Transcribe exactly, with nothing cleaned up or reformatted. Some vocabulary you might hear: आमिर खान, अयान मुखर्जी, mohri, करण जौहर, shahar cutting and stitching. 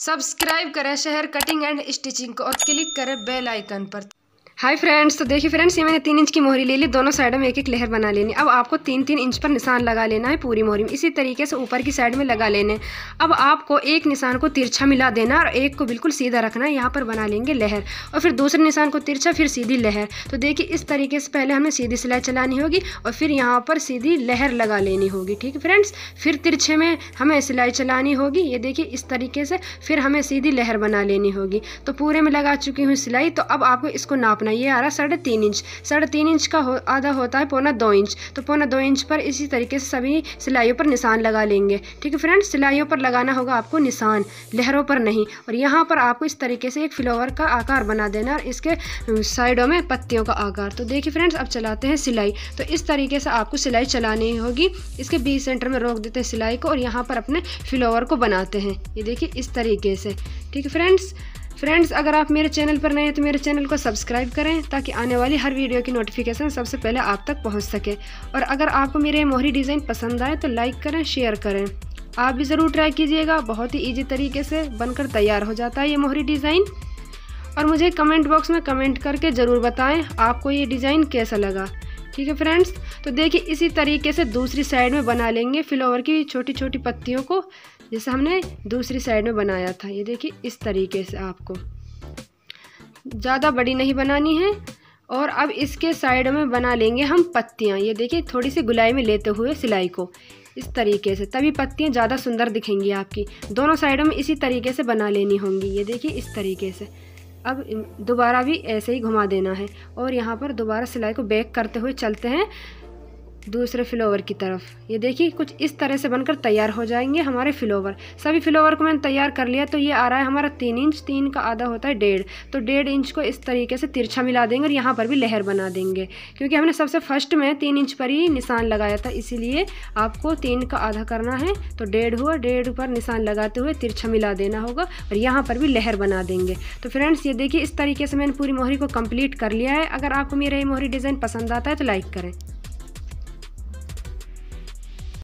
Subscribe करें शहर cutting and stitching को और क्लिक करें बेल आइकन पर। हाय फ्रेंड्स, तो देखिए फ्रेंड्स, ये मैंने तीन इंच की मोहरी ले ली, दोनों साइडों में एक एक लहर बना लेनी। अब आपको तीन तीन इंच पर निशान लगा लेना है पूरी मोहरी में। इसी तरीके से ऊपर की साइड में लगा लेने। अब आपको एक निशान को तिरछा मिला देना और एक को बिल्कुल सीधा रखना है। यहाँ पर बना लेंगे लहर और फिर दूसरे निशान को तिरछा, फिर सीधी लहर। तो देखिए इस तरीके से पहले हमें सीधी सिलाई चलानी होगी और फिर यहाँ पर सीधी लहर लगा लेनी होगी। ठीक है फ्रेंड्स, फिर तिरछे में हमें सिलाई चलानी होगी। ये देखिए इस तरीके से फिर हमें सीधी लहर बना लेनी होगी। तो पूरे में लगा चुकी हूँ सिलाई। तो अब आपको इसको नापना। ये आ रहा साढ़े तीन इंच। साढ़े तीन इंच का हो, आधा होता है पौना दो इंच। तो पौना दो इंच पर इसी तरीके से सभी सिलाइयों पर निशान लगा लेंगे। ठीक है फ्रेंड्स, सिलाइयों पर लगाना होगा आपको निशान, लहरों पर नहीं। और यहाँ पर आपको इस तरीके से एक फ्लावर का आकार बना देना और इसके साइडों में पत्तियों का आकार। तो देखिए फ्रेंड्स, अब चलाते हैं सिलाई। तो इस तरीके से आपको सिलाई चलानी होगी। इसके बीच सेंटर में रोक देते हैं सिलाई को और यहाँ पर अपने फ्लावर को बनाते हैं। ये देखिए इस तरीके से। ठीक है फ्रेंड्स फ्रेंड्स अगर आप मेरे चैनल पर नए हैं तो मेरे चैनल को सब्सक्राइब करें ताकि आने वाली हर वीडियो की नोटिफिकेशन सबसे पहले आप तक पहुंच सके। और अगर आपको मेरे मोहरी डिज़ाइन पसंद आए तो लाइक करें, शेयर करें। आप भी ज़रूर ट्राई कीजिएगा। बहुत ही इजी तरीके से बनकर तैयार हो जाता है ये मोहरी डिज़ाइन। और मुझे कमेंट बॉक्स में कमेंट करके ज़रूर बताएँ आपको ये डिज़ाइन कैसा लगा। ठीक है फ्रेंड्स, तो देखिए इसी तरीके से दूसरी साइड में बना लेंगे फ्लावर की छोटी छोटी पत्तियों को, जैसे हमने दूसरी साइड में बनाया था। ये देखिए इस तरीके से। आपको ज़्यादा बड़ी नहीं बनानी है। और अब इसके साइड में बना लेंगे हम पत्तियाँ। ये देखिए थोड़ी सी गुलाई में लेते हुए सिलाई को इस तरीके से, तभी पत्तियाँ ज़्यादा सुंदर दिखेंगी आपकी। दोनों साइडों में इसी तरीके से बना लेनी होंगी। ये देखिए इस तरीके से। अब दोबारा भी ऐसे ही घुमा देना है और यहाँ पर दोबारा सिलाई को बैक करते हुए चलते हैं दूसरे फ्लावर की तरफ। ये देखिए कुछ इस तरह से बनकर तैयार हो जाएंगे हमारे फ्लावर। सभी फ्लावर को मैंने तैयार कर लिया। तो ये आ रहा है हमारा तीन इंच। तीन का आधा होता है डेढ़। तो डेढ़ इंच को इस तरीके से तिरछा मिला देंगे और यहाँ पर भी लहर बना देंगे, क्योंकि हमने सबसे फर्स्ट में तीन इंच पर ही निशान लगाया था। इसीलिए आपको तीन का आधा करना है। तो डेढ़ हुआ, डेढ़ पर निशान लगाते हुए तिरछा मिला देना होगा और यहाँ पर भी लहर बना देंगे। तो फ्रेंड्स ये देखिए इस तरीके से मैंने पूरी मोहरी को कंप्लीट कर लिया है। अगर आपको मेरा ये मोहरी डिज़ाइन पसंद आता है तो लाइक करें।